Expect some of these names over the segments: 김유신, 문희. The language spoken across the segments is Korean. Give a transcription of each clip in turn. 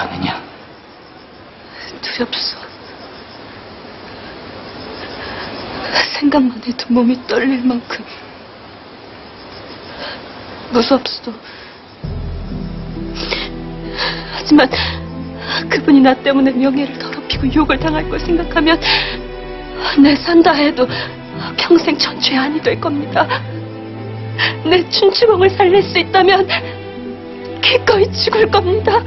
않느냐? 두렵소. 생각만 해도 몸이 떨릴 만큼 무섭소. 하지만 그분이 나 때문에 명예를 더럽히고 욕을 당할 걸 생각하면 내 산다 해도 평생 전죄 아니 될 겁니다. 내 춘추공을 살릴 수 있다면 기꺼이 죽을 겁니다.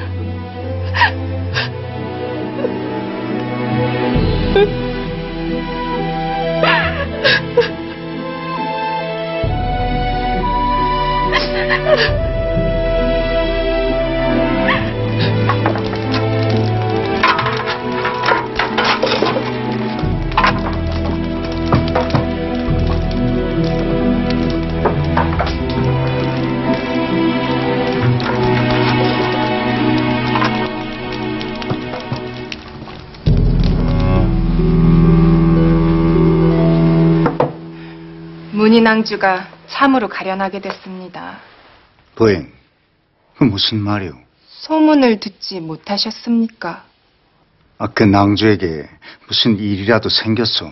문희 낭주가 참으로 가련하게 됐습니다. 부인, 그 무슨 말이오? 소문을 듣지 못하셨습니까? 그 낭주에게 무슨 일이라도 생겼소?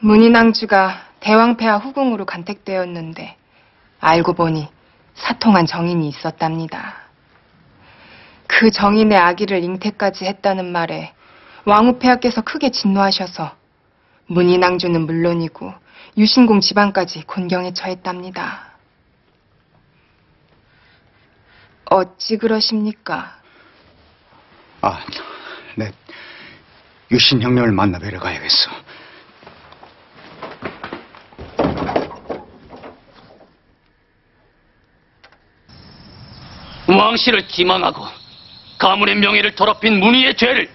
문희 낭주가 대왕폐하 후궁으로 간택되었는데 알고 보니 사통한 정인이 있었답니다. 그 정인의 아기를 잉태까지 했다는 말에 왕후폐하께서 크게 진노하셔서 문희 낭주는 물론이고 유신공 집안까지 곤경에 처했답니다. 어찌 그러십니까? 네. 유신 형님을 만나 뵈러 가야겠어. 왕실을 기망하고 가문의 명예를 더럽힌 문희의 죄를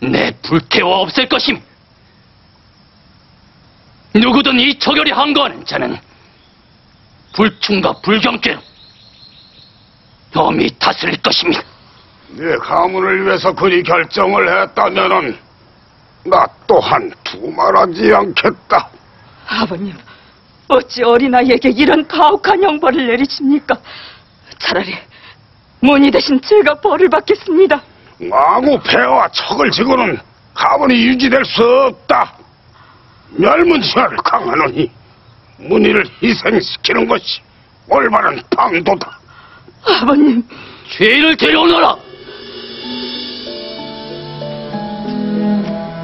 내 불태워 없앨 것임. 누구든 이 처결이 항거하는 자는 불충과 불경죄로 엄히 다스릴 것입니다. 네 가문을 위해서 그리 결정을 했다면은 나 또한 두말하지 않겠다. 아버님, 어찌 어린아이에게 이런 가혹한 형벌을 내리십니까? 차라리 문희 대신 제가 벌을 받겠습니다. 왕후 폐하와 척을 지고는 가문이 유지될 수 없다. 멸문시하를 강하노니 문희를 희생시키는 것이 올바른 방도다. 아버님, 죄인을 데려오너라.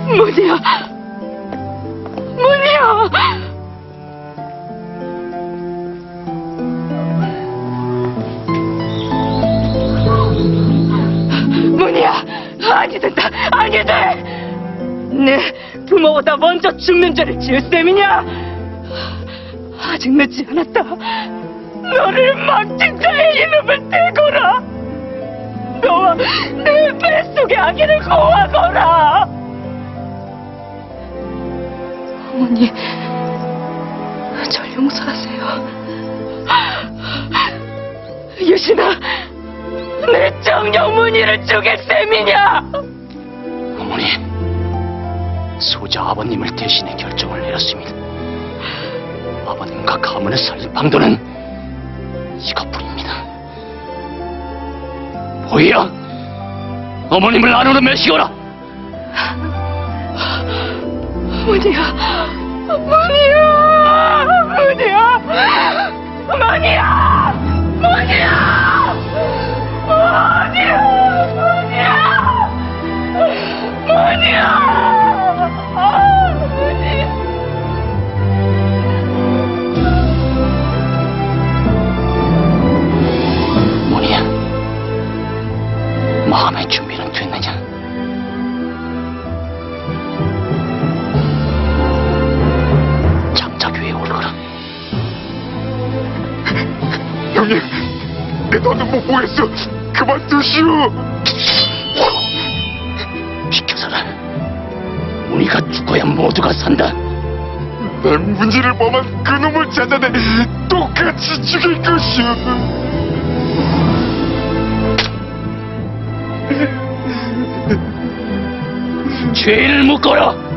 문희야, 문희야. 문희야, 아니 된다, 아니 돼. 네 부모보다 먼저 죽는 죄를 지을 셈이냐? 아직 늦지 않았다. 너를 망친 자의 이름을 대거라. 너와 내 뱃속의 아기를 고하거라. 어머니, 절 용서하세요. 유신아, 내 정녕 문희를 죽일 셈이냐? 어머니, 소자 아버님을 대신해 결정을 내렸습니다. 아버님과 가문을 살릴 방도는 이것뿐입니다. 보이야, 어머님을 안으로 메시거라. 문희야, 문희야, 문희야, 문희야, 문희야, 문희야, 문희야. 문희야, 마음의 준비는 됐느냐? 장자교에 오르거라. 형님, 내 눈은 못 보겠어. 그만 두시오. 비켜서라. 우리가 죽어야 모두가 산다. 난 문희를 범한 그놈을 찾아내 똑같이 죽일 것이오. 죄인을 묶어라.